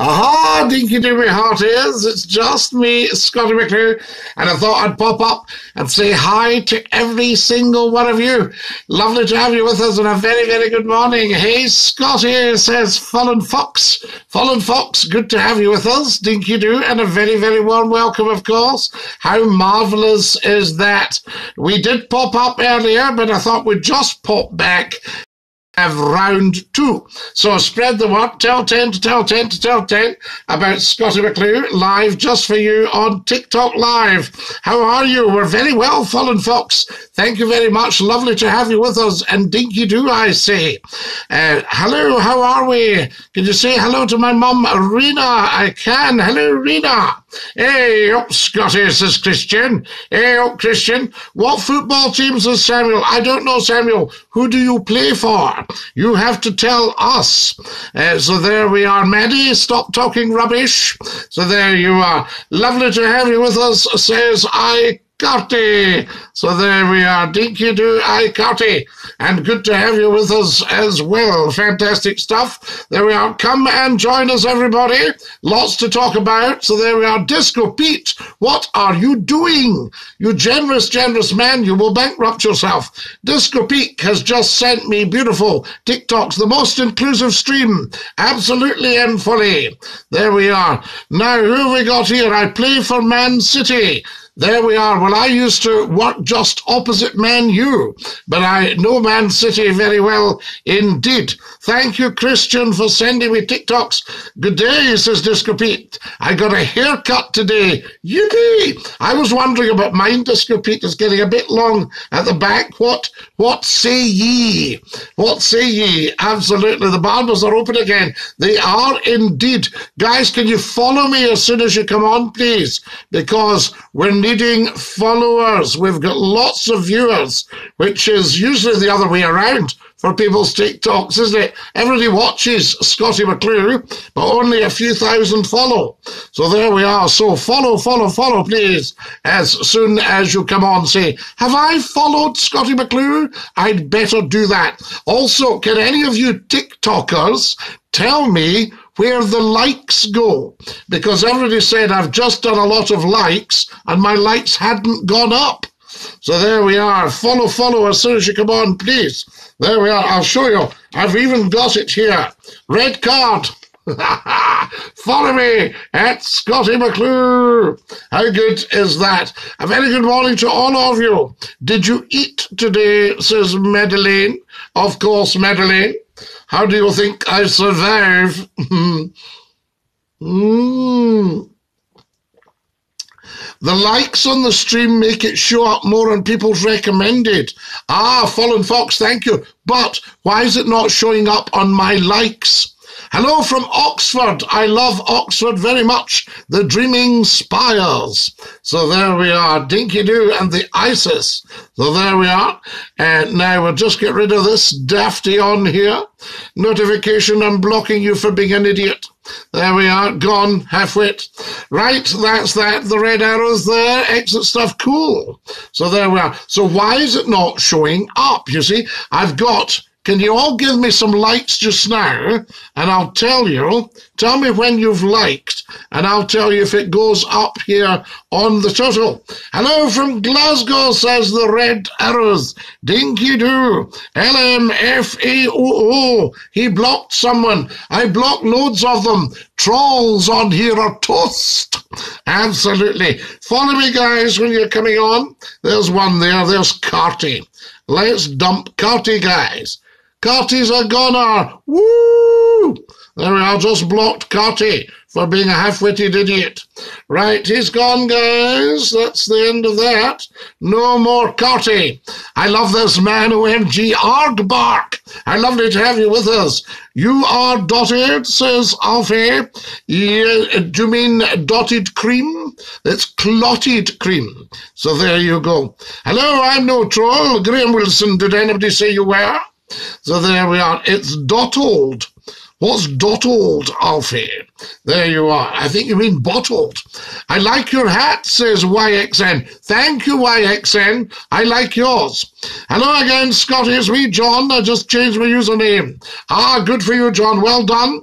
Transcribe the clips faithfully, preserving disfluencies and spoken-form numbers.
Aha, dinky doomy hot ears, it's just me, Scottie McClue, and I thought I'd pop up and say hi to every single one of you. Lovely to have you with us, and a very, very good morning. Hey, Scottie, says Fallen Fox. Fallen Fox, good to have you with us, dinky doo, and a very, very warm welcome, of course. How marvellous is that? We did pop up earlier, but I thought we'd just pop back. Have round two. So spread the word, tell ten to tell ten to tell ten about Scottie McClue live just for you on TikTok Live. How are you? We're very well, Fallen Fox. Thank you very much. Lovely to have you with us. And dinky do, I say. Uh, hello, how are we? Can you say hello to my mum, Rena? I can. Hello, Rena. Hey up, Scottie, says Christian. Hey up, Christian. What football team, says Samuel? I don't know, Samuel. Who do you play for? You have to tell us. Uh, so there we are, Maddie. Stop talking rubbish. So there you are. Lovely to have you with us, says I, Carti. So there we are. Dinky do, I, Carti. And good to have you with us as well. Fantastic stuff. There we are. Come and join us, everybody. Lots to talk about. So there we are. Disco Pete, what are you doing? You generous, generous man. You will bankrupt yourself. Disco Pete has just sent me beautiful TikToks. The most inclusive stream. Absolutely and fully. There we are. Now, who have we got here? I play for Man City. There we are. Well, I used to work just opposite Man U, but I know Man City very well indeed. Thank you, Christian, for sending me TikToks. Good day, says Disco Pete. I got a haircut today. Yippee! I was wondering about mine, Disco Pete. Is getting a bit long at the back. What? What say ye? What say ye? Absolutely. The barbers are open again. They are indeed. Guys, can you follow me as soon as you come on, please? Because when needing followers. We've got lots of viewers, which is usually the other way around for people's TikToks, isn't it? Everybody watches Scottie McClue, but only a few thousand follow. So there we are. So follow, follow, follow, please, as soon as you come on. Say, have I followed Scottie McClue? I'd better do that. Also, can any of you TikTokers tell me where the likes go? Because everybody said I've just done a lot of likes and my likes hadn't gone up. So there we are. Follow, follow as soon as you come on, please. There we are. I'll show you. I've even got it here. Red card. Follow me at Scottie McClue. How good is that? A very good morning to all of you. Did you eat today, says Madeleine? Of course, Madeleine. How do you think I survive? mm. The likes on the stream make it show up more on people's recommended. Ah, Fallen Fox, thank you. But why is it not showing up on my likes? Hello from Oxford. I love Oxford very much. The Dreaming Spires. So there we are. Dinky Doo and the ISIS. So there we are. And now we'll just get rid of this dafty on here. Notification, I'm blocking you for being an idiot. There we are. Gone. Half-wit. Right. That's that. The red arrows there. Exit stuff. Cool. So there we are. So why is it not showing up? You see, I've got... Can you all give me some likes just now, and I'll tell you, tell me when you've liked, and I'll tell you if it goes up here on the total. Hello from Glasgow, says the Red Arrows. Dinky do. L M F A O O. He blocked someone. I blocked loads of them. Trolls on here are toast. Absolutely. Follow me, guys, when you're coming on. There's one there. There's Carti. Let's dump Carti, guys. Carti's a goner. Woo! There we are. Just blocked Carti for being a half-witted idiot. Right, he's gone, guys. That's the end of that. No more Carti. I love this man, O M G. Arg bark. How lovely to have you with us. You are dotted, says Alfie. Yeah, do you mean dotted cream? It's clotted cream. So there you go. Hello, I'm no troll. Graham Wilson, did anybody say you were? So there we are. It's dotted. was dottled, Alfie. There you are. I think you mean bottled. I like your hat, says Y X N. Thank you, Y X N. I like yours. Hello again, Scotty. It's me, John. I just changed my username. Ah, good for you, John. Well done.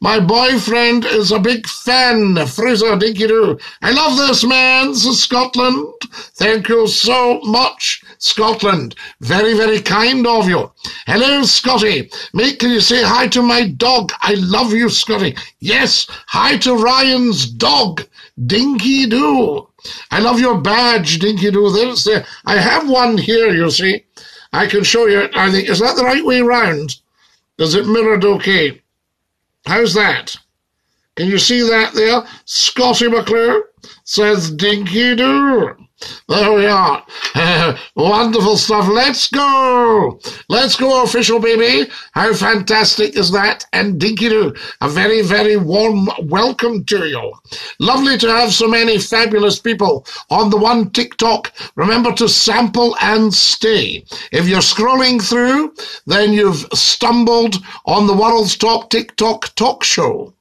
My boyfriend is a big fan. Frizzer, dinky doo. I love this, man. This is Scotland. Thank you so much, Scotland. Very, very kind of you. Hello, Scotty. Mate, can you say hi to my dog? I love you, Scotty. Yes, hi to Ryan's dog, Dinky Doo. I love your badge, Dinky Doo. There's there. I have one here, you see. I can show you. I think, is that the right way round? Is it mirrored okay? How's that? Can you see that there? Scottie McClue says Dinky Doo. There we are. Uh, wonderful stuff. Let's go. Let's go, official baby. How fantastic is that? And Dinky Doo, a very, very warm welcome to you. Lovely to have so many fabulous people on the one TikTok. Remember to sample and stay. If you're scrolling through, then you've stumbled on the world's top TikTok talk show.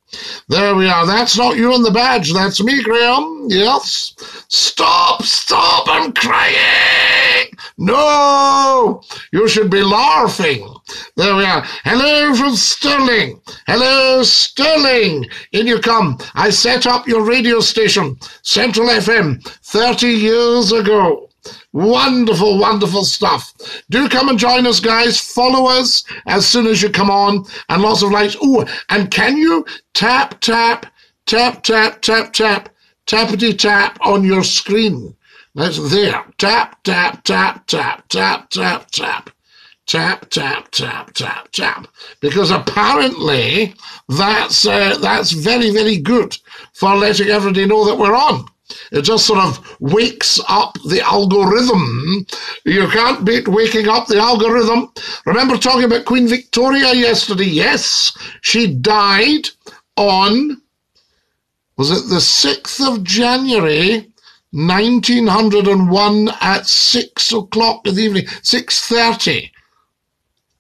There we are. That's not you in the badge. That's me, Graham. Yes. Stop, stop. I'm crying. No. You should be laughing. There we are. Hello from Stirling. Hello, Stirling. In you come. I set up your radio station, Central F M, thirty years ago. Wonderful, wonderful stuff. Do come and join us, guys. Follow us as soon as you come on. And lots of likes. Ooh, and can you tap, tap, tap, tap, tap, tap, tappity-tap on your screen? That's there. Tap, tap, tap, tap, tap, tap, tap. Tap, tap, tap, tap, tap. Because apparently that's, uh, that's very, very good for letting everybody know that we're on. It just sort of wakes up the algorithm. You can't beat waking up the algorithm. Remember talking about Queen Victoria yesterday? Yes, she died on, was it the sixth of January, nineteen oh one at six o'clock in the evening, six thirty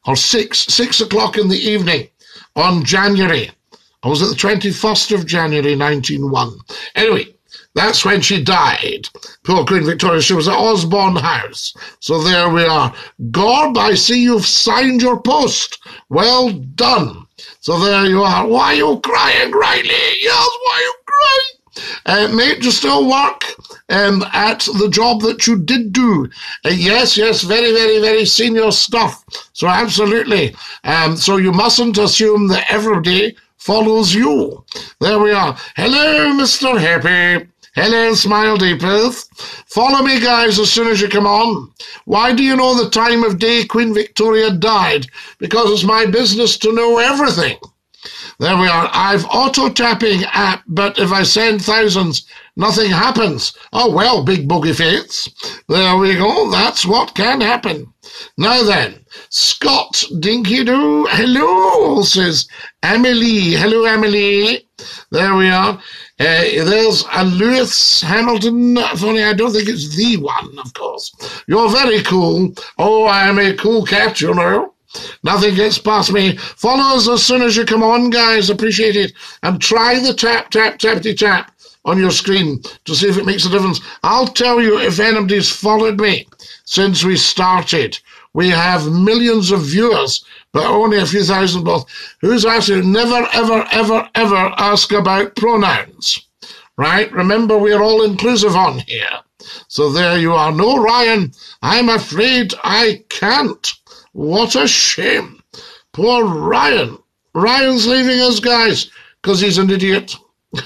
or six, six o'clock in the evening on January. Or was it the twenty-first of January, nineteen oh one? Anyway. That's when she died. Poor Queen Victoria. She was at Osborne House. So there we are. Gorb, I see you've signed your post. Well done. So there you are. Why are you crying, Riley? Yes, why are you crying? Uh, mate, you still work um, at the job that you did do. Uh, yes, yes, very, very, very senior stuff. So absolutely. Um, so you mustn't assume that everybody follows you. There we are. Hello, Mister Happy. Hello, Smile Deepeth. Follow me, guys, as soon as you come on. Why do you know the time of day Queen Victoria died? Because it's my business to know everything. There we are. I've auto-tapping app, but if I send thousands, nothing happens. Oh, well, big boogie fates. There we go. That's what can happen. Now then, Scott Dinky Doo, hello, says Emily. Hello, Emily. There we are. Uh, there's a Lewis Hamilton. Funny, I don't think it's the one, of course. You're very cool. Oh, I am a cool cat, you know. Nothing gets past me. Follow us as soon as you come on, guys. Appreciate it. And try the tap, tap, tappity tap on your screen to see if it makes a difference. I'll tell you if anybody's followed me since we started. We have millions of viewers, but only a few thousand both. Who's asking? Never, ever, ever, ever ask about pronouns, right? Remember, we're all inclusive on here. So there you are. No, Ryan, I'm afraid I can't. What a shame. Poor Ryan. Ryan's leaving us, guys, because he's an idiot.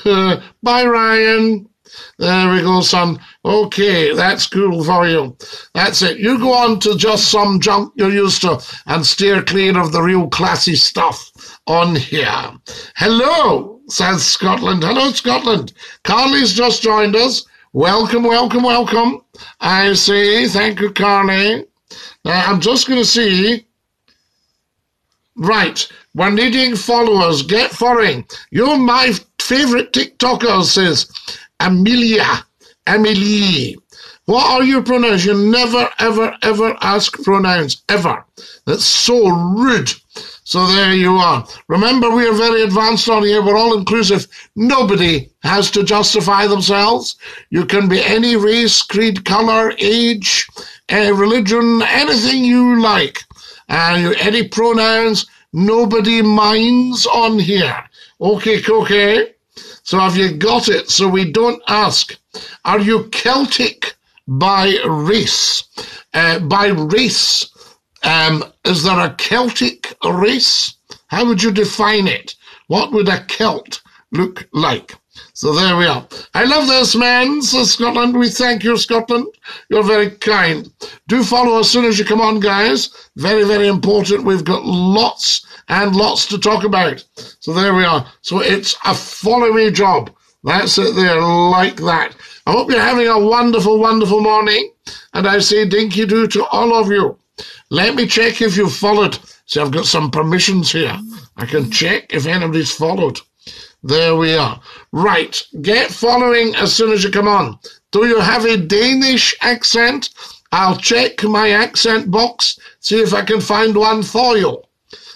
Bye, Ryan. There we go, son. Okay, that's cool for you. That's it. You go on to just some junk you're used to and steer clear of the real classy stuff on here. Hello, says Scotland. Hello, Scotland. Carly's just joined us. Welcome, welcome, welcome. I see. Thank you, Carly. Now, I'm just going to see. Right. We're needing followers. Get following. You're my favorite TikToker, says Amelia. Emily. What are your pronouns? You never, ever, ever ask pronouns, ever. That's so rude. So there you are. Remember, we are very advanced on here. We're all inclusive. Nobody has to justify themselves. You can be any race, creed, colour, age, uh, religion, anything you like. Uh, any pronouns, nobody minds on here. Okay, okay. So have you got it? So we don't ask, are you Celtic by race? Uh, by race, um, is there a Celtic race? How would you define it? What would a Celt look like? So there we are. I love this, man. So Scotland, we thank you, Scotland. You're very kind. Do follow as soon as you come on, guys. Very, very important. We've got lots and lots to talk about. So there we are. So it's a follow-me job. That's it there, like that. I hope you're having a wonderful, wonderful morning. And I say dinky-doo to all of you. Let me check if you've followed. See, I've got some permissions here. I can check if anybody's followed. There we are. Right, get following as soon as you come on. Do you have a Danish accent? I'll check my accent box, see if I can find one for you.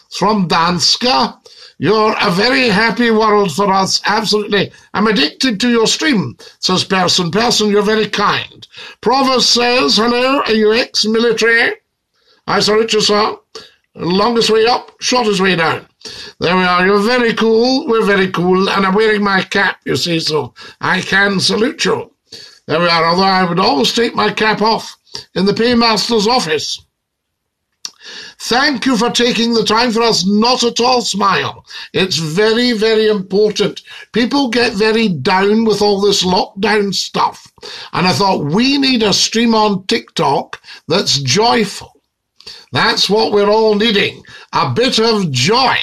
From Danska, you're a very happy world for us, absolutely. I'm addicted to your stream, says Person. Person, you're very kind. Provost says, hello, are you ex-military? I salute you, sir. Longest way up, shortest way down. There we are. You're very cool. We're very cool. And I'm wearing my cap, you see, so I can salute you. There we are. Although I would always take my cap off in the paymaster's office. Thank you for taking the time for us. Not at all, smile. It's very, very important. People get very down with all this lockdown stuff. And I thought we need a stream on TikTok that's joyful. That's what we're all needing. A bit of joy.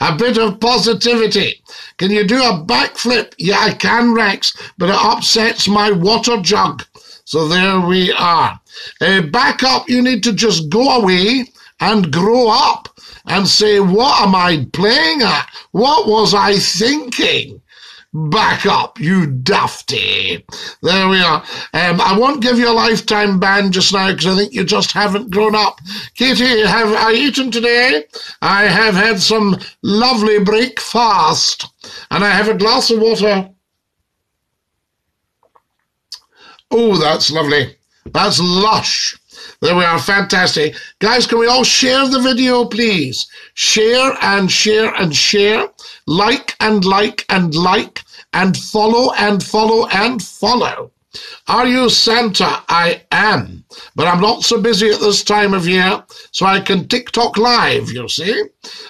A bit of positivity. Can you do a backflip? Yeah, I can, Rex, but it upsets my water jug. So there we are. Uh, back up, you need to just go away and grow up and say, what am I playing at? What was I thinking? Back up, you dafty. There we are. Um, I won't give you a lifetime ban just now because I think you just haven't grown up. Katie, have I eaten today? I have had some lovely breakfast and I have a glass of water. Oh, that's lovely. That's lush. There we are. Fantastic. Guys, can we all share the video, please? Share and share and share. Like and like and like and follow and follow and follow. Are you Santa? I am. But I'm not so busy at this time of year, so I can TikTok live, you see.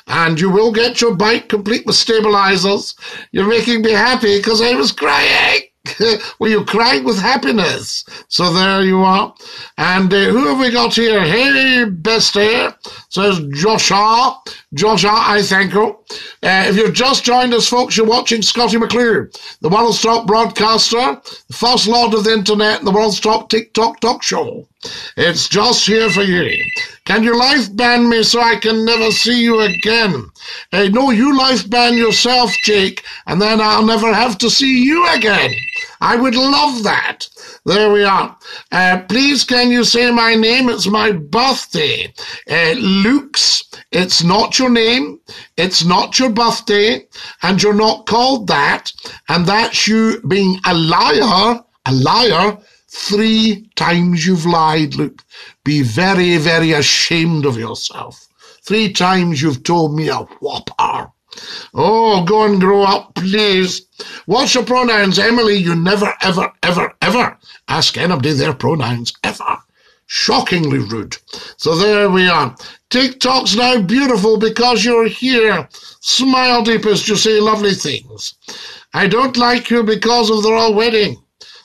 And you will get your bike complete with stabilizers. You're making me happy because I was crying. Well, you cried with happiness. So there you are. And uh, who have we got here? Hey, bestie, says Joshua. Joshua, I thank you. Uh, if you've just joined us, folks, you're watching Scottie McClue, the world's top broadcaster, the first lord of the internet, the world's top TikTok talk show. It's just here for you. Can you life ban me so I can never see you again? Hey, no, you life ban yourself, Jake, and then I'll never have to see you again. I would love that. There we are. Uh, please, can you say my name? It's my birthday. Uh, Luke's, it's not your name. It's not your birthday. And you're not called that. And that's you being a liar, a liar. Three times you've lied, Luke. Be very, very ashamed of yourself. Three times you've told me a whopper. Oh, go and grow up, please. What's your pronouns, Emily? You never, ever, ever, ever ask anybody their pronouns, ever. Shockingly rude. So there we are. TikTok's now beautiful because you're here. Smile deepest, you say lovely things. I don't like you because of the royal wedding.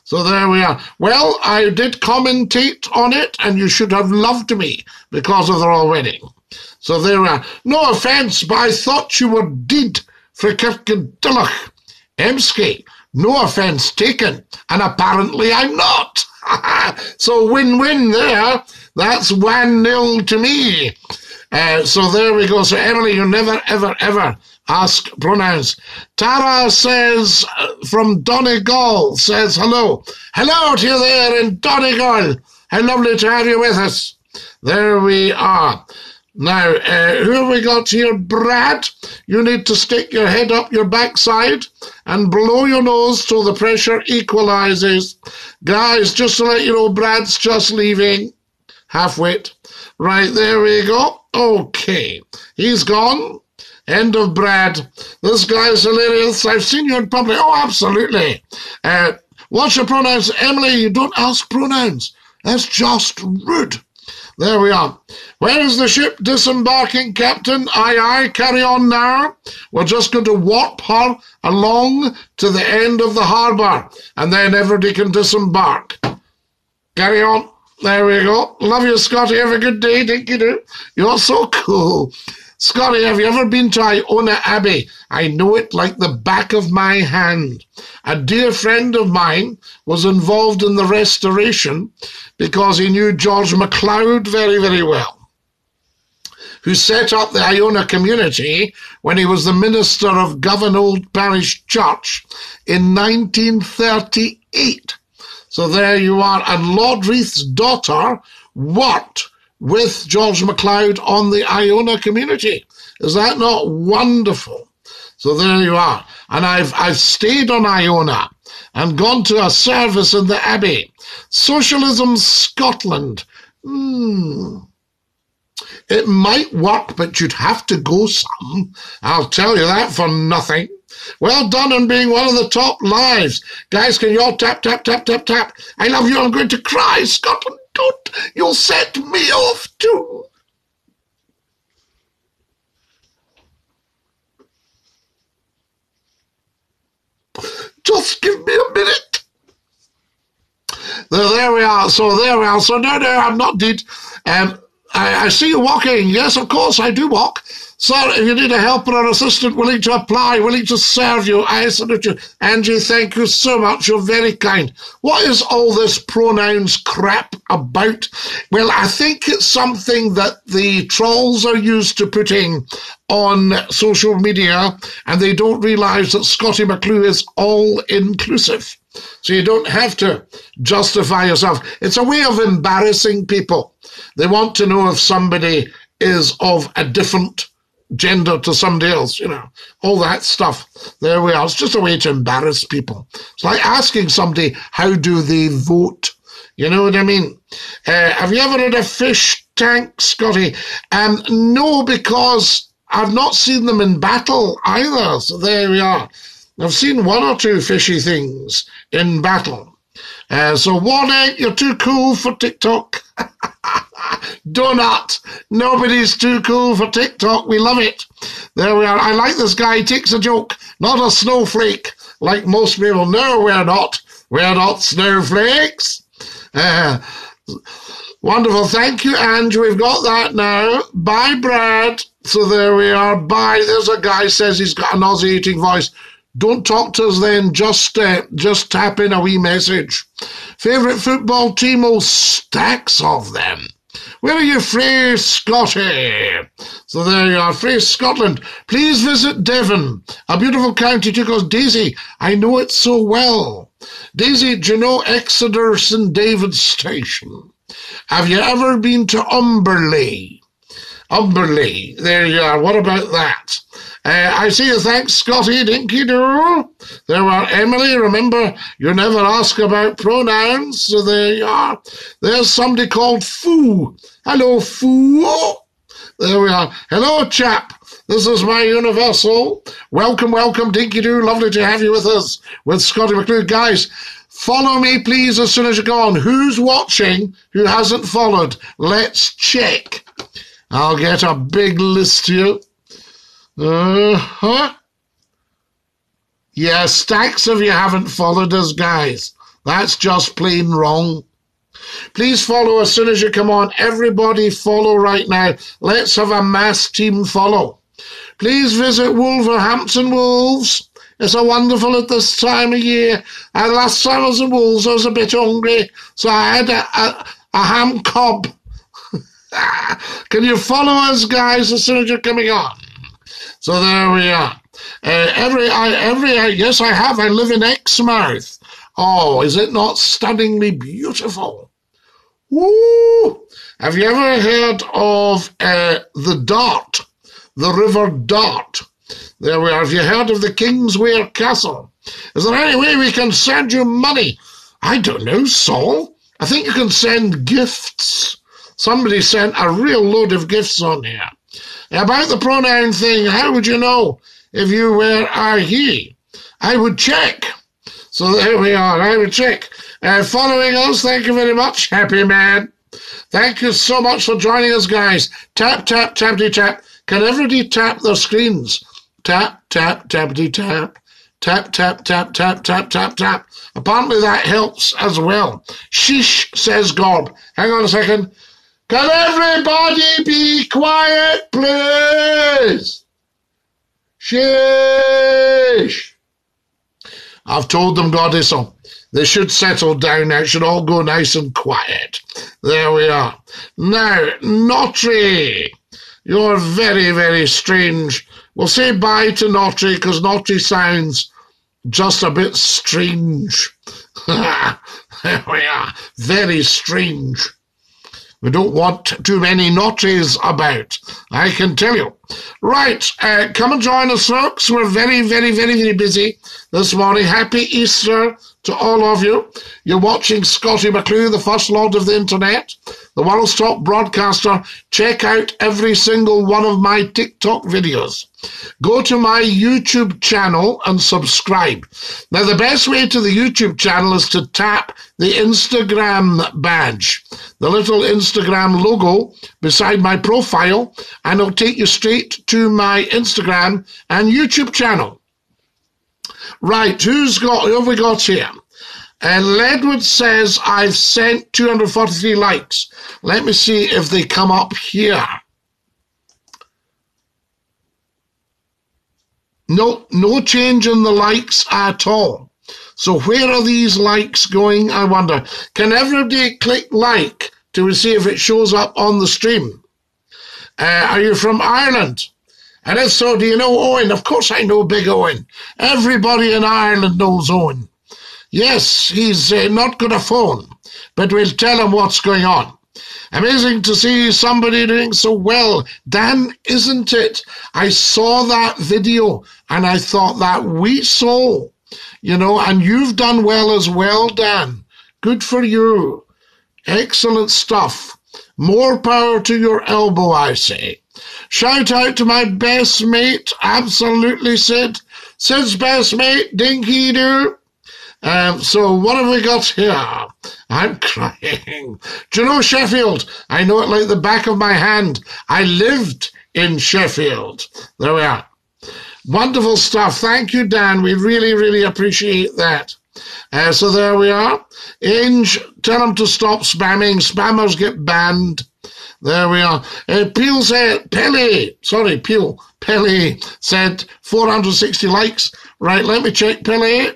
So there we are. Well, I did commentate on it, and you should have loved me because of the royal wedding. So there we are. No offence, but I thought you were dead for Kirkendilloch. Emsky, no offence taken, and apparently I'm not. So win-win there. That's one nil to me. Uh, so there we go. So Emily, you never, ever, ever asked pronouns. Tara says, from Donegal, says hello. Hello to you there in Donegal. How lovely to have you with us. There we are. Now, uh, who have we got here? Brad, you need to stick your head up your backside and blow your nose till the pressure equalises. Guys, just to let you know, Brad's just leaving. Half-wit. Right, there we go. Okay. He's gone. End of Brad. This guy's hilarious. I've seen you in public. Oh, absolutely. Uh, what's your pronouns? Emily, you don't ask pronouns. That's just rude. There we are. Where is the ship disembarking, Captain? Aye, aye, carry on now. We're just going to warp her along to the end of the harbour, and then everybody can disembark. Carry on. There we go. Love you, Scotty. Have a good day. Thank you, do. You're so cool. Scotty, have you ever been to Iona Abbey? I know it like the back of my hand. A dear friend of mine was involved in the restoration because he knew George MacLeod very, very well, who set up the Iona community when he was the minister of Govan Old Parish Church in nineteen thirty-eight. So there you are. And Lord Reith's daughter worked with George MacLeod on the Iona community. Is that not wonderful? So there you are. And I've, I've stayed on Iona and gone to a service in the Abbey. Socialism Scotland. Hmm. It might work, but you'd have to go some. I'll tell you that for nothing. Well done on being one of the top lives. Guys, can you all tap, tap, tap, tap, tap? I love you. I'm going to cry. Scotland, don't. You'll set me off too. Just give me a minute. There, there we are. So there we are. So no, no, I'm not dead. Um, I, I see you walking. Yes, of course, I do walk. Sir, if you need a helper or assistant, willing to apply, willing to serve you, I salute you. Angie, thank you so much. You're very kind. What is all this pronouns crap about? Well, I think it's something that the trolls are used to putting on social media, and they don't realise that Scottie McClue is all-inclusive. So you don't have to justify yourself. It's a way of embarrassing people. They want to know if somebody is of a different gender to somebody else, you know, all that stuff. There we are. It's just a way to embarrass people. It's like asking somebody, how do they vote? You know what I mean? Uh, have you ever had a fish tank, Scotty? Um, no, because I've not seen them in battle either. So there we are. I've seen one or two fishy things in battle. Uh, so warning, you're too cool for TikTok. Donut. Nobody's too cool for TikTok. We love it. There we are. I like this guy. He takes a joke. Not a snowflake like most people. No, we're not. We're not snowflakes. Uh, wonderful. Thank you, Andrew. We've got that now. Bye, Brad. So there we are. Bye. There's a guy who says he's got a nauseating voice. Don't talk to us then. Just uh, just tap in a wee message. Favourite football team? Oh, stacks of them. Where are you, Free Scotty? So there you are, Free Scotland. Please visit Devon, a beautiful county too, because Daisy, I know it so well. Daisy, do you know Exeter Saint David's Station? Have you ever been to Umberleigh? Umberleigh, there you are. What about that? Uh, I see you. Thanks, Scotty. Dinky do. There we are. Emily, remember, you never ask about pronouns. So there you are. There's somebody called Foo. Hello, Foo. There we are. Hello, chap. This is my universal. Welcome, welcome, Dinky do. Lovely to have you with us, with Scotty McClue. Guys, follow me, please, as soon as you go on. Who's watching? Who hasn't followed? Let's check. I'll get a big list here. Uh-huh. Yeah, stacks of you haven't followed us, guys. That's just plain wrong. Please follow as soon as you come on. Everybody follow right now. Let's have a mass team follow. Please visit Wolverhampton Wolves. It's a wonderful at this time of year. And last time I was in Wolves, I was a bit hungry, so I had a, a, a ham cob. Can you follow us, guys, as soon as you're coming on? So there we are. Uh, every, I, every, I, yes, I have. I live in Exmouth. Oh, is it not stunningly beautiful? Woo! Have you ever heard of uh, the Dart, the River Dart? There we are. Have you heard of the Kingswear Castle? Is there any way we can send you money? I don't know, Saul. I think you can send gifts. Somebody sent a real load of gifts on here. About the pronoun thing, how would you know if you were a he? I would check. So there we are. I would check. Uh, following us, thank you very much, Happy Man. Thank you so much for joining us, guys. Tap, tap, tappity, tap. Can everybody tap their screens? Tap, tap, tappity, tap. Tap, tap, tap, tap, tap, tap, tap. Apparently that helps as well. Sheesh, says Gob. Hang on a second. Can everybody be quiet, please? Sheesh. I've told them, Goddess, so they should settle down now. It should all go nice and quiet. There we are. Now, Notary, you're very, very strange. We'll say bye to Notary because Notary sounds just a bit strange. There we are. Very strange. We don't want too many Notaries about, I can tell you. Right, uh, come and join us, folks. We're very, very, very, very busy this morning. Happy Easter to all of you. You're watching Scottie McClue, the first lord of the internet, the world's top broadcaster. Check out every single one of my TikTok videos. Go to my YouTube channel and subscribe. Now, the best way to the YouTube channel is to tap the Instagram badge, the little Instagram logo beside my profile, and it'll take you straight to my Instagram and YouTube channel. Right, who's got, who have we got here? And uh, Ledwood says, I've sent two hundred forty-three likes. Let me see if they come up here. No, no change in the likes at all. So where are these likes going, I wonder? Can everybody click like to see if it shows up on the stream? Uh, are you from Ireland? And if so, do you know Owen? Of course I know Big Owen. Everybody in Ireland knows Owen. Yes, he's uh, not got a phone, but we'll tell him what's going on. Amazing to see somebody doing so well. Dan, isn't it? I saw that video and I thought that we saw, you know, and you've done well as well, Dan. Good for you. Excellent stuff. More power to your elbow, I say. Shout out to my best mate, absolutely Sid. Sid's best mate, Dinky Doo. Um, so what have we got here? I'm crying. Do you know Sheffield? I know it like the back of my hand. I lived in Sheffield. There we are. Wonderful stuff. Thank you, Dan. We really, really appreciate that. Uh, so there we are. Inge, tell them to stop spamming. Spammers get banned. There we are. Uh, Peel said, Pele, sorry, Peel, Pele said four hundred sixty likes. Right, let me check Pele.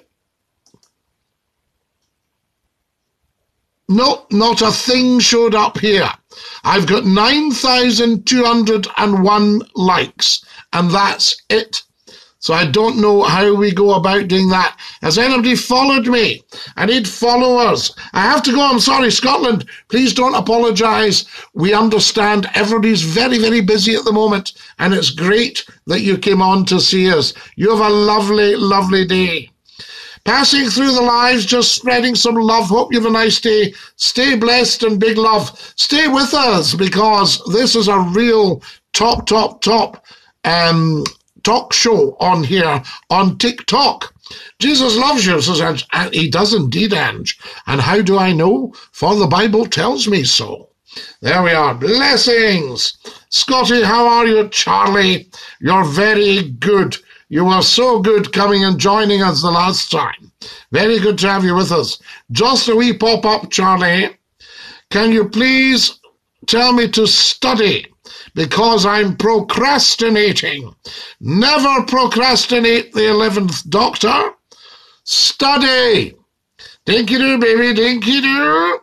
No, not a thing showed up here. I've got nine thousand two hundred one likes, and that's it. So I don't know how we go about doing that. Has anybody followed me? I need followers. I have to go. I'm sorry, Scotland. Please don't apologise. We understand everybody's very, very busy at the moment. And it's great that you came on to see us. You have a lovely, lovely day. Passing through the lives, just spreading some love. Hope you have a nice day. Stay blessed and big love. Stay with us because this is a real top, top, top um. talk show on here on TikTok. Jesus loves you, says Ange. And he does indeed, Ange. And how do I know? For the Bible tells me so. There we are. Blessings. Scotty, how are you, Charlie? You're very good. You were so good coming and joining us the last time. Very good to have you with us. Just a wee pop-up, Charlie. Can you please tell me to study? Because I'm procrastinating. Never procrastinate the eleventh Doctor. Study. Dinky-doo, baby, dinky-doo.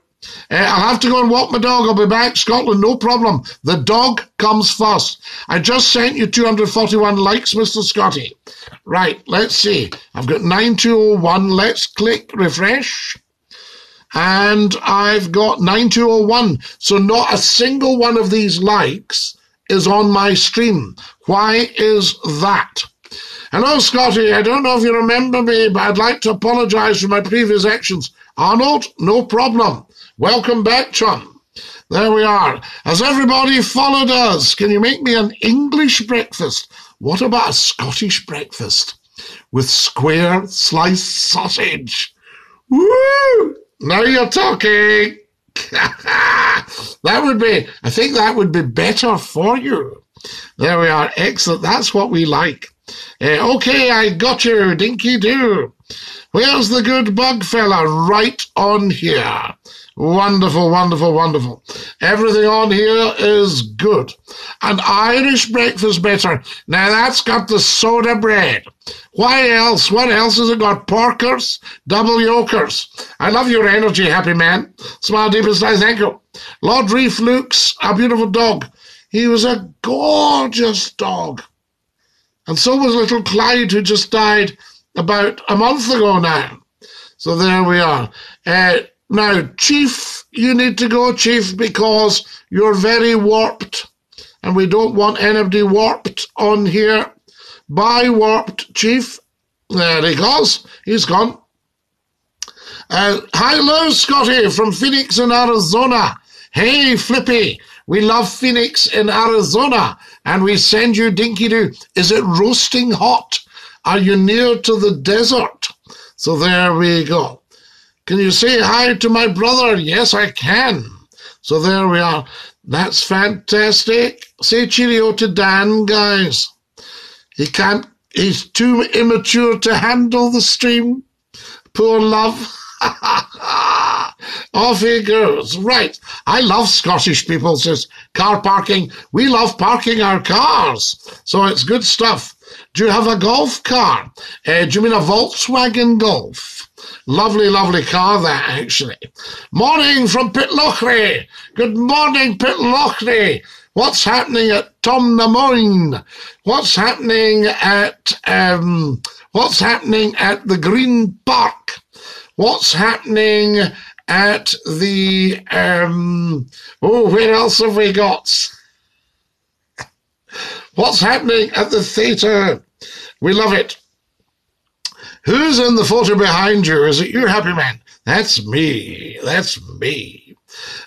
Uh, I have to go and walk my dog. I'll be back. Scotland, no problem. The dog comes first. I just sent you two hundred forty-one likes, Mister Scotty. Right, let's see. I've got nine two oh one. Let's click refresh. And I've got nine two oh one. So not a single one of these likes is on my stream. Why is that? Hello, Scotty. I don't know if you remember me, but I'd like to apologise for my previous actions. Arnold, no problem. Welcome back, chum. There we are. Has everybody followed us? Can you make me an English breakfast? What about a Scottish breakfast with square sliced sausage? Woo! Now you're talking. That would be, I think that would be better for you. There we are. Excellent. That's what we like. Uh, okay, I got you, Dinky Doo. Where's the good bug fella? Right on here. Wonderful, wonderful, wonderful. Everything on here is good. An Irish breakfast better. Now that's got the soda bread. Why else? What else has it got? Porkers, double yokers. I love your energy, happy man. Smile deepest eyes, thank you. Lord Reef Luke's a beautiful dog. He was a gorgeous dog. And so was little Clyde, who just died about a month ago now. So there we are. Uh, now, Chief, you need to go, Chief, because you're very warped. And we don't want anybody warped on here. Bye, warped, Chief. There he goes. He's gone. Uh, hello, Scotty, from Phoenix in Arizona. Hey, Flippy. We love Phoenix in Arizona, and we send you Dinky Doo. Is it roasting hot? Are you near to the desert? So there we go. Can you say hi to my brother? Yes, I can. So there we are. That's fantastic. Say cheerio to Dan, guys. He can't, he's too immature to handle the stream. Poor love. Off he goes. Right. I love Scottish people, says car parking. We love parking our cars. So it's good stuff. Do you have a golf car? Uh, do you mean a Volkswagen Golf? Lovely, lovely car that, actually. Morning from Pitlochry. Good morning, Pitlochry. What's happening at Tomnamoyne? What's happening at, um, what's happening at the Green Park? What's happening at the, um, oh, where else have we got? What's happening at the theatre? We love it. Who's in the photo behind you? Is it you, happy man? That's me. That's me.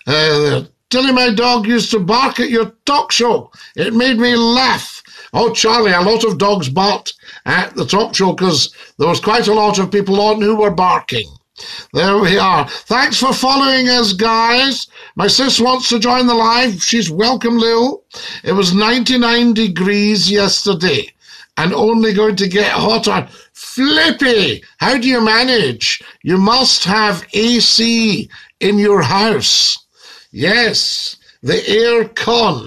Uh, Tilly, my dog, used to bark at your talk show. It made me laugh. Oh, Charlie, a lot of dogs barked at the talk show because there was quite a lot of people on who were barking. There we are. Thanks for following us, guys. My sis wants to join the live. She's welcome, Lil. It was ninety-nine degrees yesterday and only going to get hotter. Flippy, how do you manage? You must have A C in your house. Yes, the air con.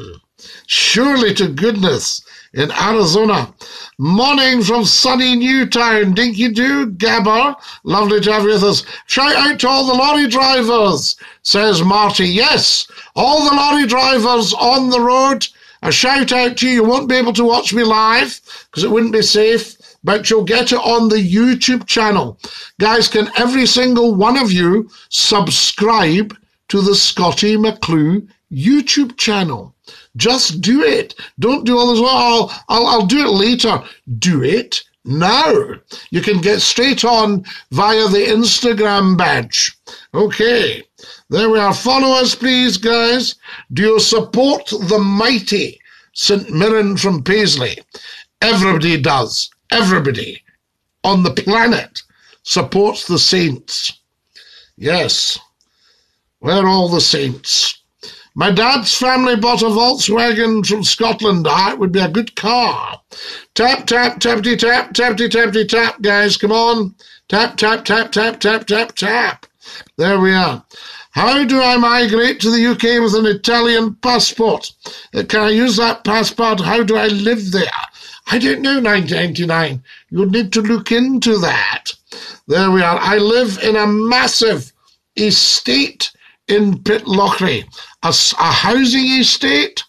Surely to goodness. In Arizona. Morning from sunny Newtown. Dinky Doo, Gabba. Lovely to have you with us. Shout out to all the lorry drivers, says Marty. Yes, all the lorry drivers on the road. A shout out to you. You won't be able to watch me live because it wouldn't be safe, but you'll get it on the YouTube channel. Guys, can every single one of you subscribe to the Scottie McClue YouTube channel? Just do it. Don't do all this, well, I'll, I'll, I'll do it later. Do it now. You can get straight on via the Instagram badge. Okay. There we are. Follow us, please, guys. Do you support the mighty Saint Mirren from Paisley? Everybody does. Everybody on the planet supports the saints. Yes. We're all the saints. My dad's family bought a Volkswagen from Scotland. Ah, it would be a good car. Tap, tap, tappity, tap, tappity, tappity, tap, guys. Come on. Tap, tap, tap, tap, tap, tap, tap. There we are. How do I migrate to the U K with an Italian passport? Can I use that passport? How do I live there? I don't know, nineteen ninety-nine. You'll need to look into that. There we are. I live in a massive estate in Pitlochry, a, a housing estate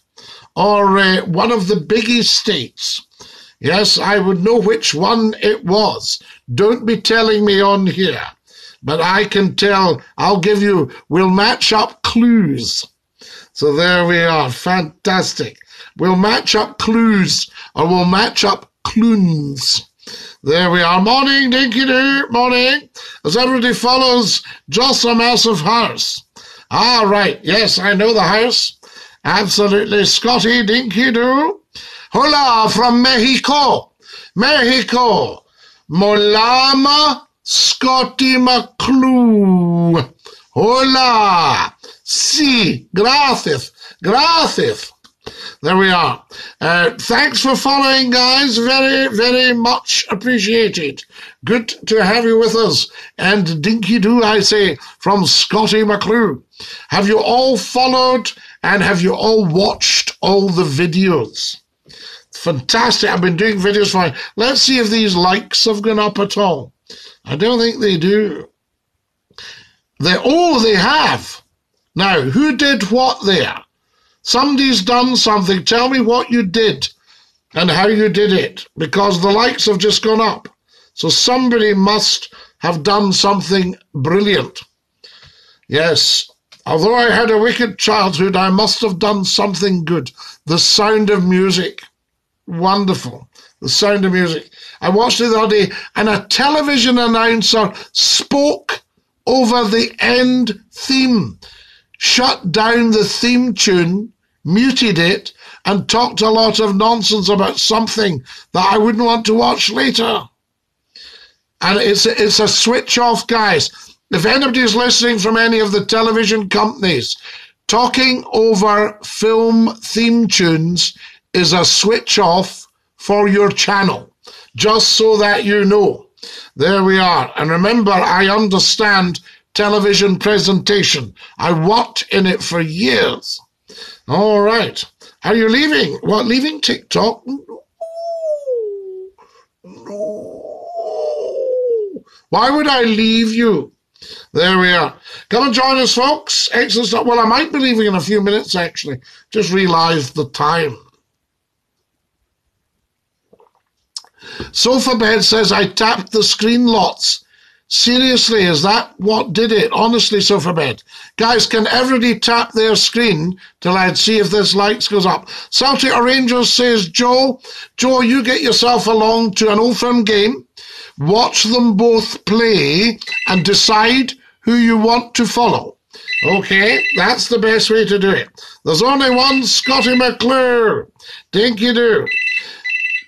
or uh, one of the big estates. Yes, I would know which one it was. Don't be telling me on here, but I can tell. I'll give you, we'll match up clues. So there we are. Fantastic. We'll match up clues, or we'll match up clunes. There we are. Morning, dinky-doo. Morning. As everybody follows, just a massive house. Ah, right. Yes, I know the house. Absolutely. Scotty, dinky-doo. Hola from Mexico. Mexico. Molama Scottie McClue. Hola. Si. Gracias. Gracias. There we are. Uh, thanks for following, guys. Very, very much appreciated. Good to have you with us. And dinky-doo, I say, from Scottie McClue. Have you all followed and have you all watched all the videos? Fantastic. I've been doing videos for you. Let's see if these likes have gone up at all. I don't think they do. They, oh, they have. Now, who did what there? Somebody's done something. Tell me what you did and how you did it, because the likes have just gone up. So somebody must have done something brilliant. Yes. Although I had a wicked childhood, I must have done something good. The Sound of Music. Wonderful. The Sound of Music. I watched it the other day, and a television announcer spoke over the end theme, shut down the theme tune, muted it, and talked a lot of nonsense about something that I wouldn't want to watch later. And it's a, it's a switch off, guys. If anybody's listening from any of the television companies, talking over film theme tunes is a switch off for your channel, just so that you know. There we are. And remember, I understand television presentation. I worked in it for years. All right. Are you leaving? What, leaving TikTok? No. No. Why would I leave you? There we are. Come and join us, folks. Excellent stuff. Well, I might be leaving in a few minutes, actually. Just realized the time. Sofabed says, I tapped the screen lots. Seriously, is that what did it? Honestly, so forbid. Guys, can everybody tap their screen till I'd see if this likes goes up? Celtic Arrangers says, Joe, Joe, you get yourself along to an old firm game, watch them both play, and decide who you want to follow. Okay, that's the best way to do it. There's only one Scottie McClure. Dinky-doo.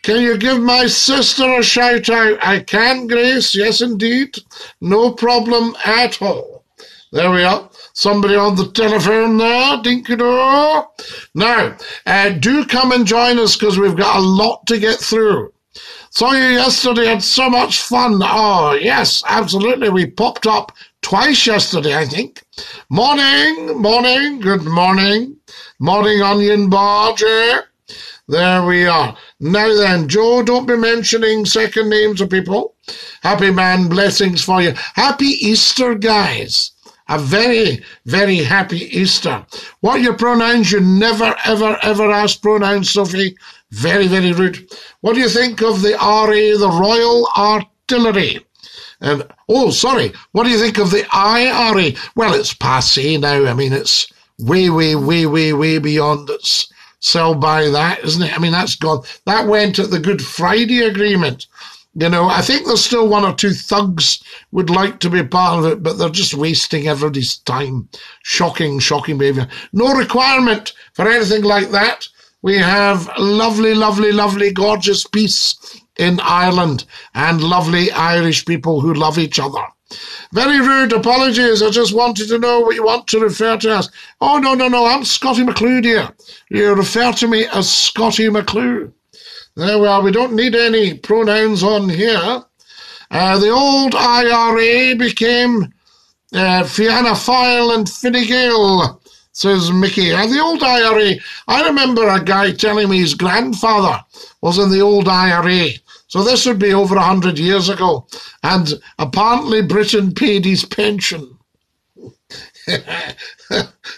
Can you give my sister a shout-out? I can, Grace. Yes, indeed. No problem at all. There we are. Somebody on the telephone there. Dinky-doo. Now, uh, do come and join us, because we've got a lot to get through. Saw you yesterday. Had so much fun. Oh, yes, absolutely. We popped up twice yesterday, I think. Morning, morning, good morning. Morning, Onion Barger. There we are. Now then, Joe, don't be mentioning second names of people. Happy man, blessings for you. Happy Easter, guys. A very, very happy Easter. What are your pronouns? You never, ever, ever ask pronouns, Sophie. Very, very rude. What do you think of the R A, the Royal Artillery? And oh, sorry. What do you think of the I R A? Well, it's passé now. I mean, it's way, way, way, way, way beyond its sell by that, isn't it? I mean, that's gone. That went at the Good Friday Agreement. You know, I think there's still one or two thugs would like to be part of it, but they're just wasting everybody's time. Shocking, shocking behaviour. No requirement for anything like that. We have lovely, lovely, lovely, gorgeous peace in Ireland and lovely Irish people who love each other. Very rude, apologies. I just wanted to know what you want to refer to as. Oh, no, no, no, I'm Scottie McClue, dear. You refer to me as Scottie McClue. There we are. We don't need any pronouns on here. Uh, the old I R A became uh, Fianna Fáil and Fine Gael, says Mickey. Uh, the old I R A, I remember a guy telling me his grandfather was in the old I R A. So this would be over one hundred years ago. And apparently Britain paid his pension.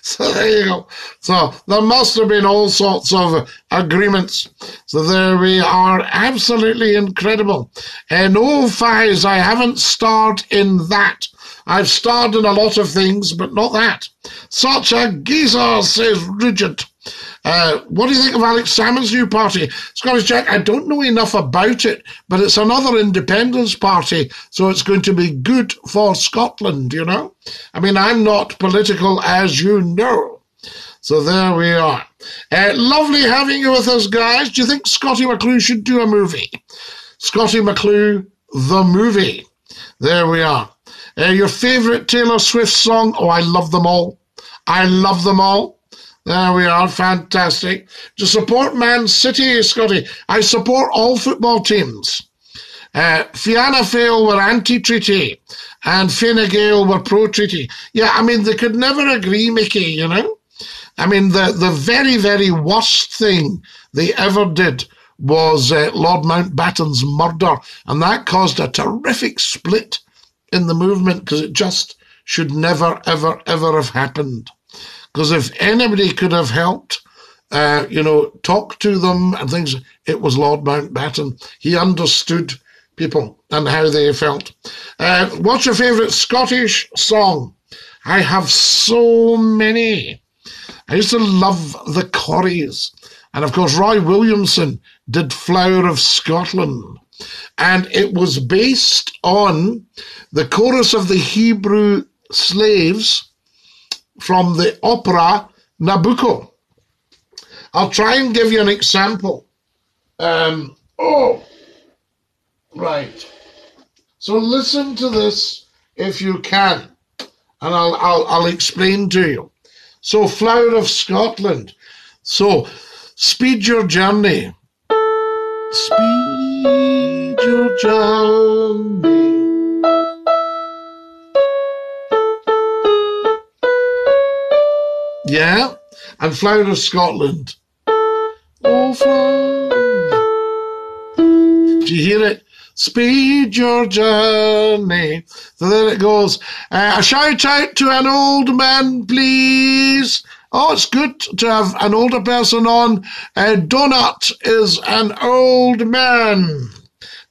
So there you go. So there must have been all sorts of agreements. So there we are. Absolutely incredible. And no fives, I haven't starred in that. I've starred in a lot of things, but not that. Such a geezer, says Rudget. Uh, what do you think of Alex Salmon's new party? Scottish Jack, I don't know enough about it, but it's another independence party, so it's going to be good for Scotland, you know? I mean, I'm not political, as you know. So there we are. Uh, lovely having you with us, guys. Do you think Scottie McClue should do a movie? Scottie McClue, the movie. There we are. Uh, your favourite Taylor Swift song? Oh, I love them all. I love them all. There we are, fantastic. To support Man City, Scotty. I support all football teams. Uh, Fianna Fáil were anti-treaty and Fine Gael were pro-treaty. Yeah, I mean, they could never agree, Mickey, you know? I mean, the, the very, very worst thing they ever did was uh, Lord Mountbatten's murder, and that caused a terrific split in the movement because it just should never, ever, ever have happened. Because if anybody could have helped, uh, you know, talk to them and things, it was Lord Mountbatten. He understood people and how they felt. Uh, what's your favourite Scottish song? I have so many. I used to love the Corries. And, of course, Roy Williamson did Flower of Scotland. And it was based on the chorus of the Hebrew slaves from the opera Nabucco. I'll try and give you an example. Um, oh, right. So listen to this if you can, and I'll, I'll, I'll explain to you. So Flower of Scotland. So speed your journey. Speed your journey. Yeah, and Flower of Scotland. Oh, Flower. Do you hear it? Speed your journey. So there it goes. Uh, a shout out to an old man, please. Oh, it's good to have an older person on. Uh, Donut is an old man.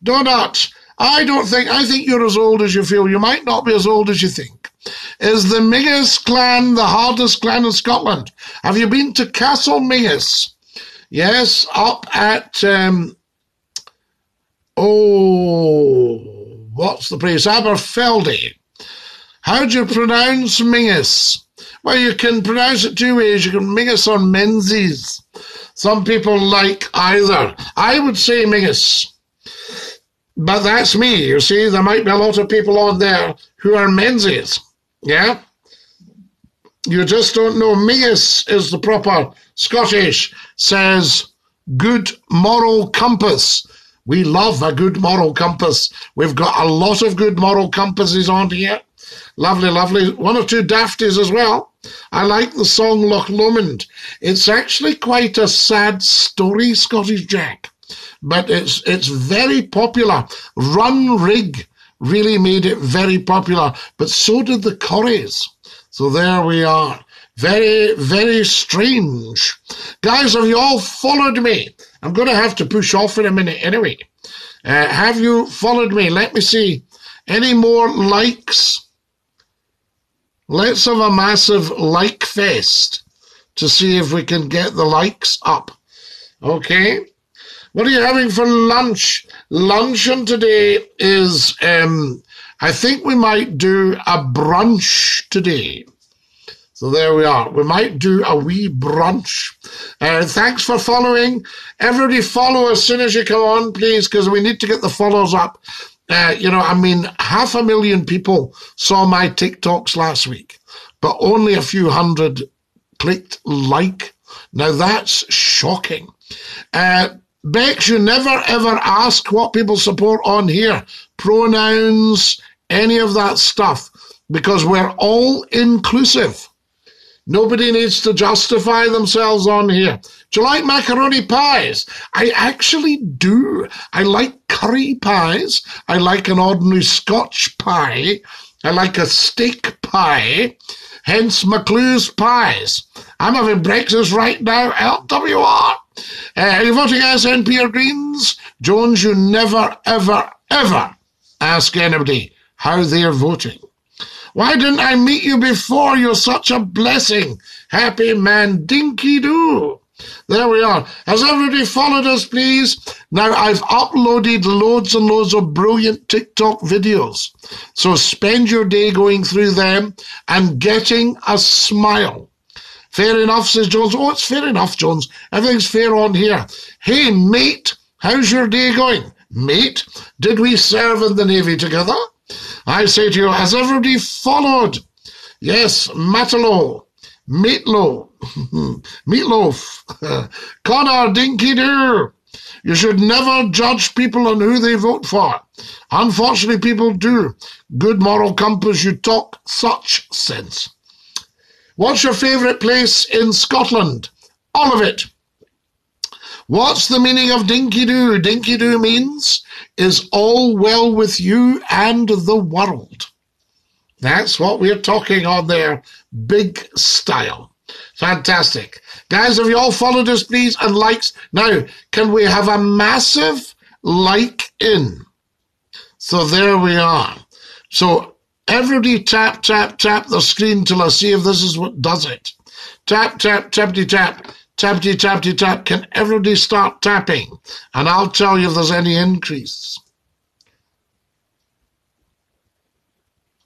Donut, I don't think, I think you're as old as you feel. You might not be as old as you think. Is the Mingus clan the hardest clan in Scotland? Have you been to Castle Mingus? Yes, up at, um, oh, what's the place? Aberfeldy. How do you pronounce Mingus? Well, you can pronounce it two ways. You can Mingus or Menzies. Some people like either. I would say Mingus. But that's me, you see. There might be a lot of people on there who are Menzies. Yeah? You just don't know. Mingus is the proper Scottish, says good moral compass. We love a good moral compass. We've got a lot of good moral compasses on here. Lovely, lovely. One or two dafties as well. I like the song Loch Lomond. It's actually quite a sad story, Scottish Jack. But it's it's very popular. Run Rig really made it very popular, but so did the Corries. So there we are. Very, very strange. Guys, have you all followed me? I'm going to have to push off in a minute anyway. Uh, have you followed me? Let me see. Any more likes? Let's have a massive like fest to see if we can get the likes up. Okay. What are you having for lunch? Luncheon today is, um, I think we might do a brunch today. So there we are. We might do a wee brunch. Uh, thanks for following. Everybody follow as soon as you come on, please, because we need to get the followers up. Uh, you know, I mean, half a million people saw my TikToks last week, but only a few hundred clicked like. Now, that's shocking. Uh, Bex, you never ever ask what people support on here, pronouns, any of that stuff, because we're all inclusive. Nobody needs to justify themselves on here. Do you like macaroni pies? I actually do. I like curry pies. I like an ordinary Scotch pie. I like a steak pie. hence McClue's Pies. I'm having breakfast right now, L W R. Uh, are you voting S N P or Greens? Jones, you never, ever, ever ask anybody how they're voting. Why didn't I meet you before? You're such a blessing. Happy man, dinky doo. There we are. Has everybody followed us, please? Now, I've uploaded loads and loads of brilliant TikTok videos. So spend your day going through them and getting a smile. Fair enough, says Jones. Oh, it's fair enough, Jones. Everything's fair on here. Hey, mate, how's your day going? Mate, did we serve in the Navy together? I say to you, has everybody followed? Yes, Matalo, Meatloaf, Meatloaf, Connor, Dinky Doo. You should never judge people on who they vote for. Unfortunately, people do. Good moral compass, you talk such sense. What's your favourite place in Scotland? All of it. What's the meaning of Dinky Doo? Dinky Doo means is all well with you and the world. That's what we're talking on there. Big style. Fantastic. Guys, have you all followed us, please, and likes? Now, can we have a massive like in? So there we are. So everybody tap, tap, tap the screen till I see if this is what does it. Tap, tap, tappity, tap. tap. Tappity, tappity, tap. Can everybody start tapping? And I'll tell you if there's any increase.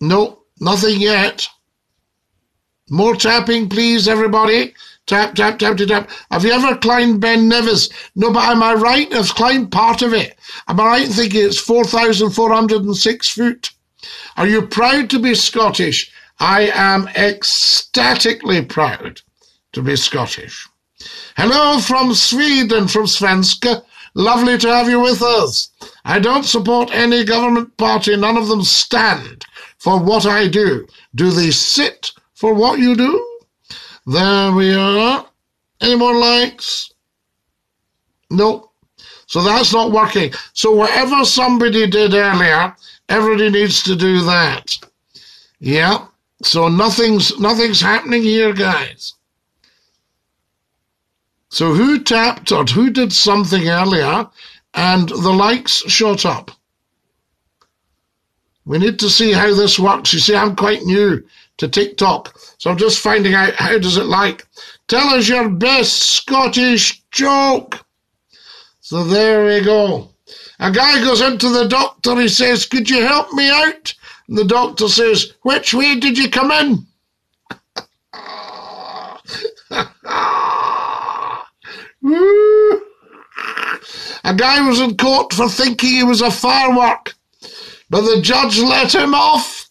No, nothing yet. More tapping, please, everybody. Tap, tap, tappity, tap. Have you ever climbed Ben Nevis? No, but am I right? I've climbed part of it. Am I right in thinking it's four thousand four hundred six foot? Are you proud to be Scottish? I am ecstatically proud to be Scottish. Hello from Sweden, from Svenska. Lovely to have you with us. I don't support any government party. None of them stand for what I do. Do they sit for what you do? There we are. Any more likes? Nope. So that's not working. So whatever somebody did earlier, everybody needs to do that. Yeah. So nothing's nothing's happening here, guys. So who tapped or who did something earlier and the likes shot up? We need to see how this works. You see, I'm quite new to TikTok, so I'm just finding out how does it like. Tell us your best Scottish joke. So there we go. A guy goes into the doctor. He says, could you help me out? And the doctor says, which way did you come in? A guy was in court for thinking he was a firework, but the judge let him off.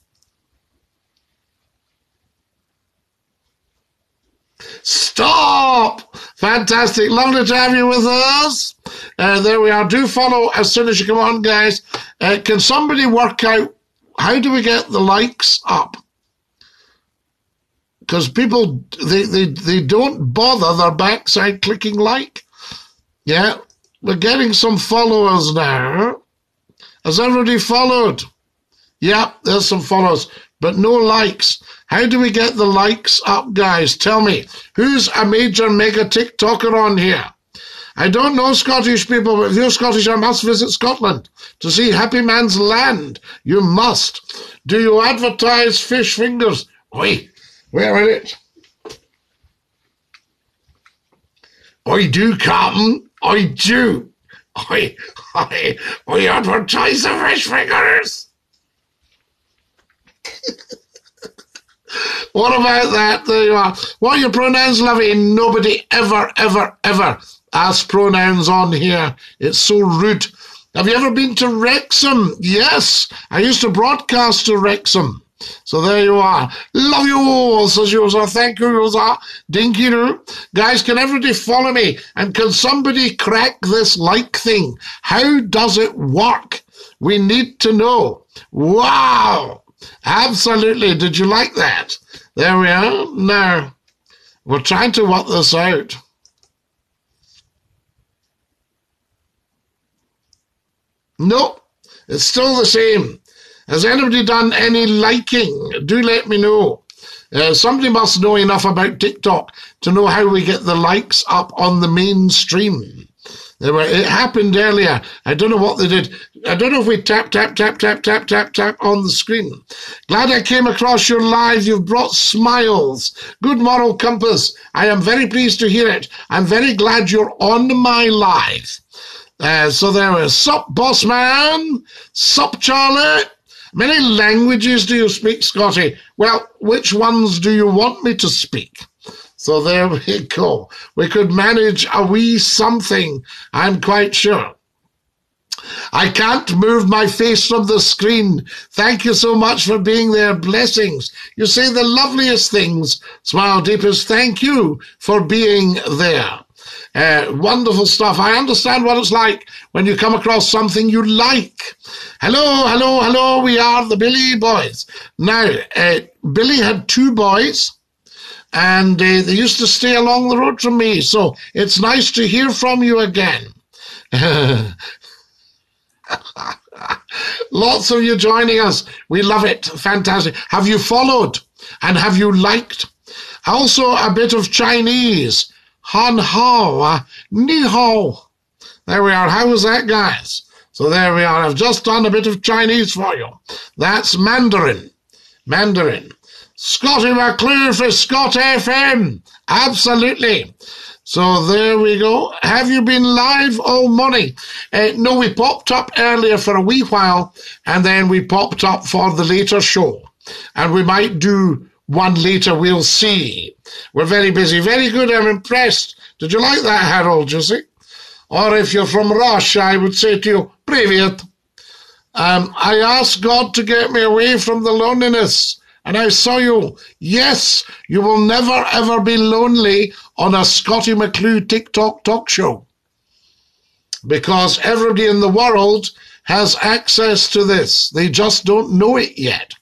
Stop! Fantastic. Lovely to have you with us. Uh, there we are. Do follow as soon as you come on, guys. Uh, can somebody work out how do we get the likes up? Because people, they, they, they don't bother their backside clicking like. Yeah, we're getting some followers now. Has everybody followed? Yeah, there's some followers, but no likes. How do we get the likes up, guys? Tell me, who's a major mega TikToker on here? I don't know Scottish people, but if you're Scottish, I must visit Scotland to see Happy Man's Land. You must. Do you advertise fish fingers? Oi. Where is it? I do, Carton. I do. I, I, I advertise the fish fingers. What about that? There you are. What are your pronouns, lovey? Nobody ever, ever, ever asks pronouns on here. It's so rude. Have you ever been to Wrexham? Yes. I used to broadcast to Wrexham. So there you are. Love you all, says you. Thank you, sir. Dinky doo. Guys, can everybody follow me? And can somebody crack this like thing? How does it work? We need to know. Wow. Absolutely. Did you like that? There we are. Now, we're trying to work this out. Nope. It's still the same. Has anybody done any liking? Do let me know. Uh, somebody must know enough about TikTok to know how we get the likes up on the mainstream. There were, it happened earlier. I don't know what they did. I don't know if we tap, tap, tap, tap, tap, tap, tap on the screen. Glad I came across your live. You've brought smiles. Good moral compass. I am very pleased to hear it. I'm very glad you're on my live. Uh, so there were Sup, boss man. Sup, Charlie. Many languages do you speak, Scotty? Well, which ones do you want me to speak? So there we go. We could manage a wee something, I'm quite sure. I can't move my face from the screen. Thank you so much for being there. Blessings. You say the loveliest things. Smile deepest. Thank you for being there. Uh, wonderful stuff. I understand what it's like when you come across something you like. Hello, hello, hello. We are the Billy Boys. Now, uh, Billy had two boys. And uh, they used to stay along the road from me. So it's nice to hear from you again. Lots of you joining us. We love it. Fantastic. Have you followed? And have you liked? Also a bit of Chinese. Han hao, ni hao. There we are. How was that, guys? So there we are. I've just done a bit of Chinese for you. That's Mandarin. Mandarin. Scottie McClue for Scott F M. Absolutely. So there we go. Have you been live all morning? Uh, no, we popped up earlier for a wee while, and then we popped up for the later show. And we might do one later. We'll see. We're very busy. Very good. I'm impressed. Did you like that, Harold, you see? Or if you're from Russia, I would say to you, Privyet. Um, I asked God to get me away from the loneliness. And I saw you. Yes, you will never, ever be lonely on a Scottie McClue TikTok talk show. Because everybody in the world has access to this. They just don't know it yet.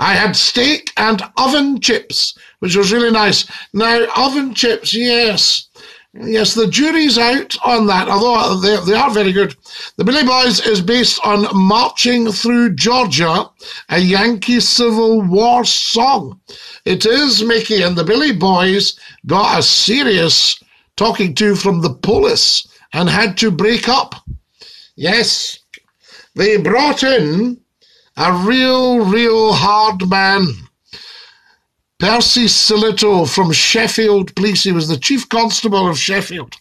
I had steak and oven chips, which was really nice. Now, oven chips, yes. Yes, the jury's out on that, although they, they are very good. The Billy Boys is based on Marching Through Georgia, a Yankee Civil War song. It is, Mickey, and the Billy Boys got a serious talking to from the police and had to break up. Yes, they brought in a real, real hard man. Percy Silito from Sheffield Police. He was the chief constable of Sheffield.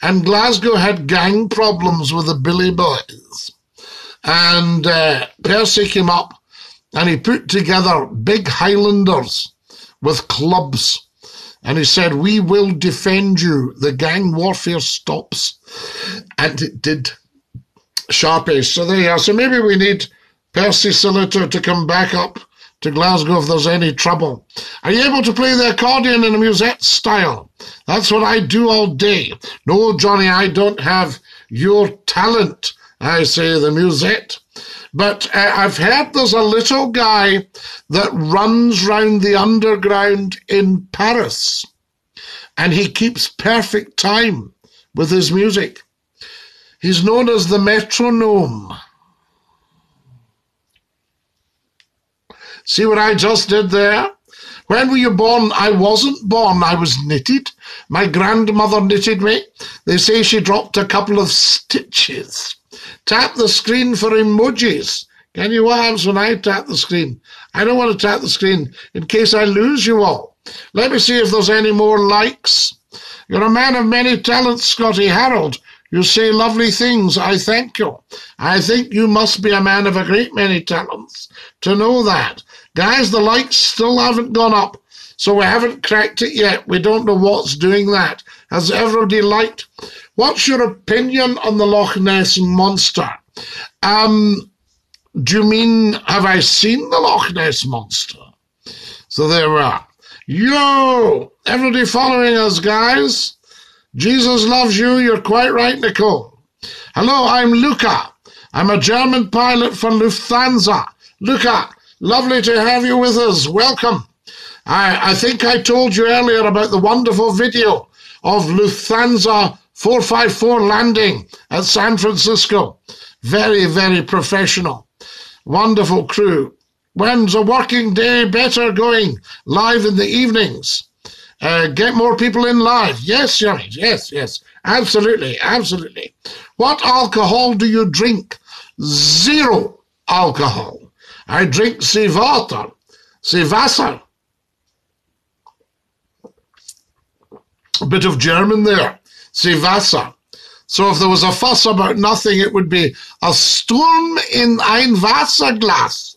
And Glasgow had gang problems with the Billy Boys. And uh, Percy came up and he put together big Highlanders with clubs. And he said, we will defend you. The gang warfare stops. And it did. Sharpies. So there you are. So maybe we need Percy Silito to come back up to Glasgow if there's any trouble. Are you able to play the accordion in a musette style? That's what I do all day. No, Johnny, I don't have your talent, I say, the musette. But uh, I've heard there's a little guy that runs round the underground in Paris, and he keeps perfect time with his music. He's known as the metronome. See what I just did there? When were you born? I wasn't born. I was knitted. My grandmother knitted me. They say she dropped a couple of stitches. Tap the screen for emojis. Can you what happens when I tap the screen? I don't want to tap the screen in case I lose you all. Let me see if there's any more likes. You're a man of many talents, Scotty. Harold, you say lovely things. I thank you. I think you must be a man of a great many talents to know that. Guys, the likes still haven't gone up, so we haven't cracked it yet. We don't know what's doing that. Has everybody liked? What's your opinion on the Loch Ness Monster? Um, do you mean, have I seen the Loch Ness Monster? So there we are. Yo, everybody following us, guys. Jesus loves you. You're quite right, Nicole. Hello, I'm Luca. I'm a German pilot for Lufthansa. Luca, lovely to have you with us. Welcome. I, I think I told you earlier about the wonderful video of Lufthansa four five four landing at San Francisco. Very, very professional. Wonderful crew. When's a working day better going live in the evenings? Uh, get more people in live. Yes, yes, yes. Absolutely, absolutely. What alcohol do you drink? Zero alcohol. I drink sea water, sea Wasser. A bit of German there, sea Wasser. So if there was a fuss about nothing, it would be a Sturm in ein Wasserglas.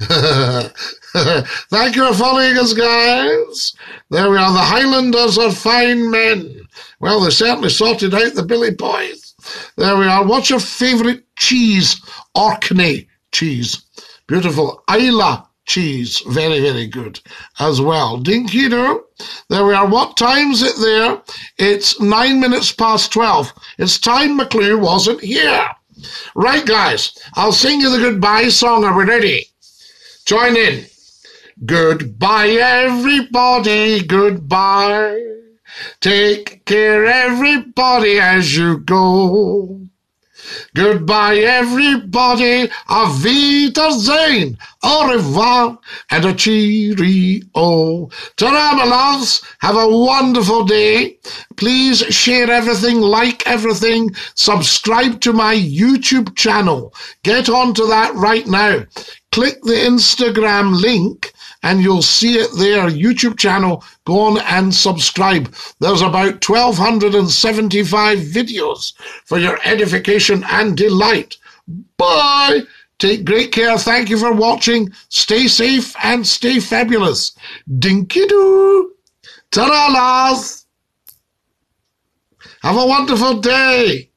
Thank you for following us, guys. There we are. The Highlanders are fine men. Well, they certainly sorted out the Billy Boys. There we are. What's your favourite cheese? Orkney cheese. Beautiful. Islay cheese. Very, very good as well. Dinky do. There we are. What time is it there? It's nine minutes past twelve. It's time McClue wasn't here. Right, guys. I'll sing you the goodbye song. Are we ready? Join in. Goodbye, everybody. Goodbye. Take care, everybody, as you go. Goodbye, everybody. Auf Wiedersehen, au revoir, and a cheerio. Ta-ra, my loves. Have a wonderful day. Please share everything, like everything, subscribe to my YouTube channel. Get onto that right now. Click the Instagram link and you'll see it there, YouTube channel. Go on and subscribe. There's about one thousand two hundred seventy-five videos for your edification and delight. Bye. Take great care. Thank you for watching. Stay safe and stay fabulous. Dinky-doo. Ta-ra, lads. Have a wonderful day.